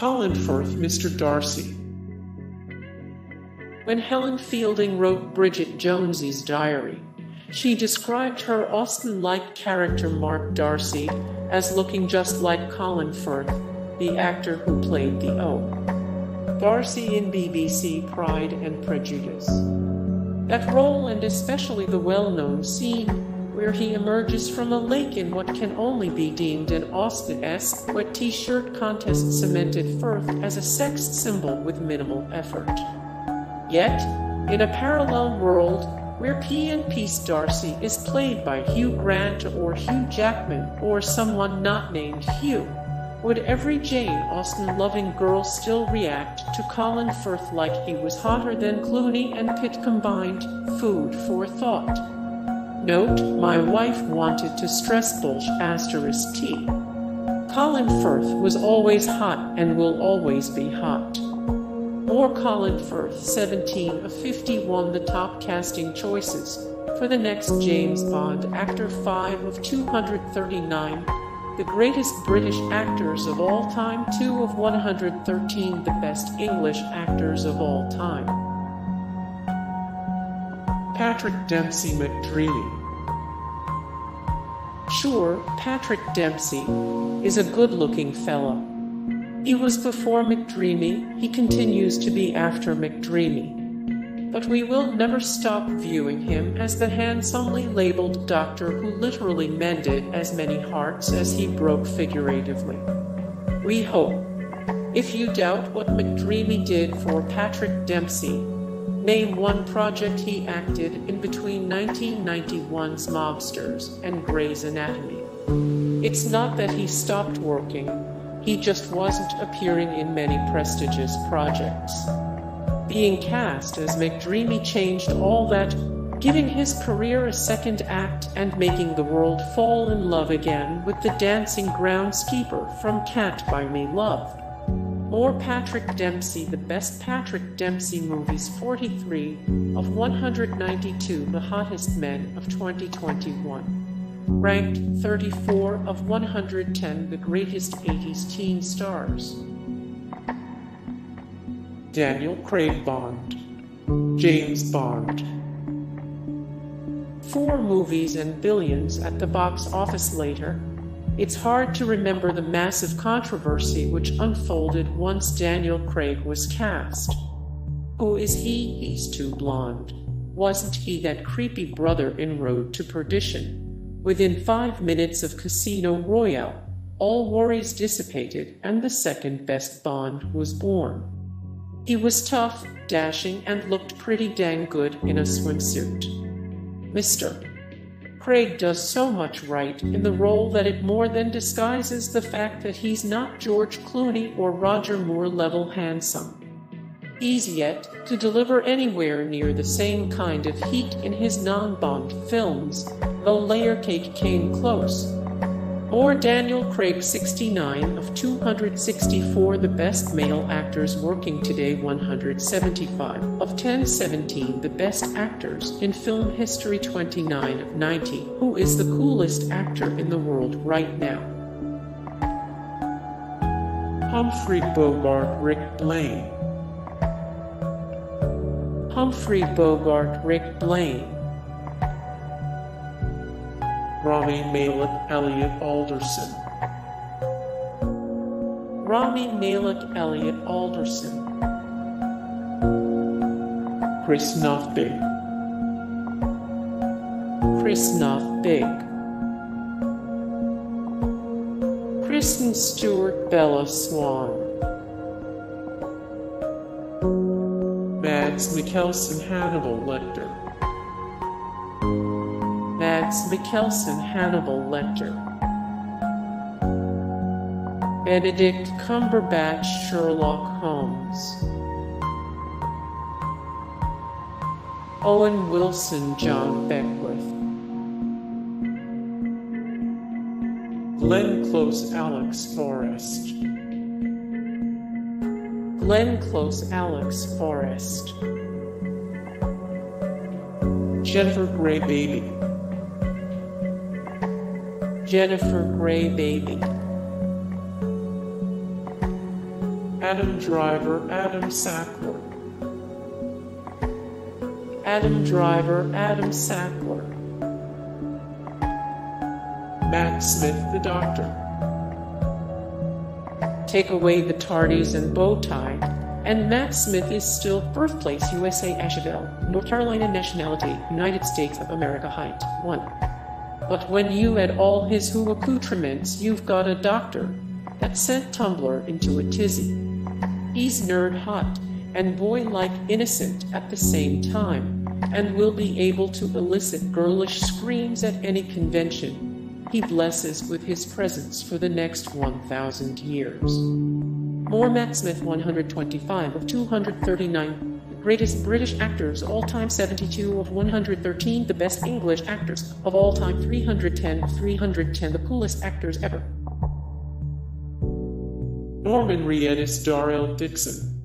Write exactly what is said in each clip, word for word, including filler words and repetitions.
Colin Firth, Mr Darcy. When Helen Fielding wrote Bridget Jones's diary, she described her Austen-like character Mark Darcy as looking just like Colin Firth, the actor who played the O. Darcy in B B C Pride and Prejudice. That role, and especially the well-known scene where he emerges from a lake in what can only be deemed an Austen-esque wet t-shirt contest, cemented Firth as a sex symbol with minimal effort. Yet, in a parallel world, where P and P's Darcy is played by Hugh Grant or Hugh Jackman or someone not named Hugh, would every Jane Austen-loving girl still react to Colin Firth like he was hotter than Clooney and Pitt combined? Food for thought. Note, my wife wanted to stress bulge asterisk T. Colin Firth was always hot and will always be hot. More Colin Firth. Seventeen of fifty won the top casting choices for the next James Bond actor. Five of two hundred thirty-nine. The greatest British actors of all time. Two of one hundred thirteen. The best English actors of all time. Patrick Dempsey, McDreamy. Sure, Patrick Dempsey is a good-looking fella. He was before McDreamy, he continues to be after McDreamy. But we will never stop viewing him as the handsomely labeled doctor who literally mended as many hearts as he broke figuratively. We hope. If you doubt what McDreamy did for Patrick Dempsey, name one project he acted in between nineteen ninety-one's Mobsters and Grey's Anatomy. It's not that he stopped working, he just wasn't appearing in many prestigious projects. Being cast as McDreamy changed all that, giving his career a second act and making the world fall in love again with the dancing groundskeeper from Can't Buy Me Love. More Patrick Dempsey. The best Patrick Dempsey movies. Forty-three of one hundred ninety-two. The Hottest Men of twenty twenty-one. Ranked thirty-four of one hundred ten. The Greatest eighties Teen Stars. Daniel Craig Bond. James Bond. Four movies and billions at the box office later, it's hard to remember the massive controversy which unfolded once Daniel Craig was cast. Who is he? He's too blonde. Wasn't he that creepy brother in Road to Perdition? Within five minutes of Casino Royale, all worries dissipated and the second best Bond was born. He was tough, dashing, and looked pretty dang good in a swimsuit. Mister Craig does so much right in the role that it more than disguises the fact that he's not George Clooney or Roger Moore level handsome. He's yet to deliver anywhere near the same kind of heat in his non-Bond films, though Layer Cake came close. Or Daniel Craig. Sixty-nine of two hundred sixty-four. The best male actors working today. One hundred seventy-five of ten seventeen. The best actors in film history. Twenty-nine of ninety. Who is the coolest actor in the world right now? Humphrey Bogart. Rick Blaine. Humphrey Bogart. Rick Blaine. Rami Malek. Elliot Alderson. Rami Malek. Elliot Alderson. Chris Noth. Big. Chris Noth. Big. Kristen Stewart. Bella Swan. Mads Mikkelsen. Hannibal Lecter. Mads Mikkelsen. Hannibal Lecter. Benedict Cumberbatch. Sherlock Holmes. Owen Wilson. John Beckwith. Glenn Close. Alex Forrest. Glenn Close. Alex Forrest. Jennifer Grey. Baby. Jennifer Grey. Baby. Adam Driver, Adam Sackler. Adam Driver, Adam Sackler. Matt Smith, The Doctor. Take away the tardies and bow tie, and Matt Smith is still birthplace U S A, Asheville, North Carolina, nationality, United States of America, height one. But when you add all his who accoutrements, you've got a doctor that sent Tumblr into a tizzy. He's nerd hot and boy-like innocent at the same time, and will be able to elicit girlish screams at any convention he blesses with his presence for the next one thousand years. More Matt Smith, one hundred twenty-five of two hundred thirty-nine, greatest British actors all time, seventy-two of one hundred thirteen, the best English actors of all time, three hundred ten of three hundred ten, the coolest actors ever. Norman Reedus, Daryl Dixon.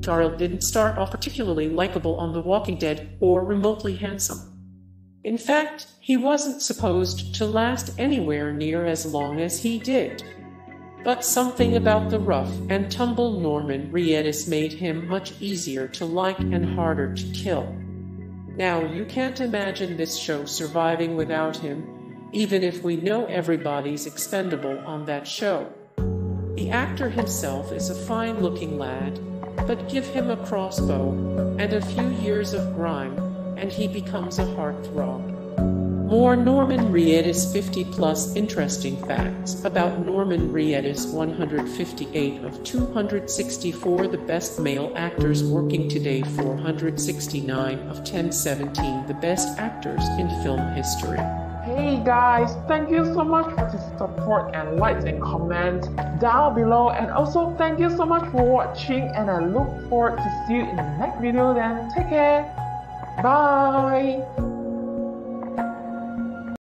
Daryl didn't start off particularly likable on The Walking Dead or remotely handsome. In fact, he wasn't supposed to last anywhere near as long as he did. But something about the rough-and-tumble Norman Reedus made him much easier to like and harder to kill. Now, you can't imagine this show surviving without him, even if we know everybody's expendable on that show. The actor himself is a fine-looking lad, but give him a crossbow and a few years of grime, and he becomes a heartthrob. More Norman Reedus, fifty plus interesting facts about Norman Reedus, one hundred fifty-eight of two hundred sixty-four, the best male actors working today, four hundred sixty-nine of ten seventeen, the best actors in film history. Hey guys, thank you so much for the support and likes and comments down below, and also thank you so much for watching, and I look forward to see you in the next video then. Take care. Bye.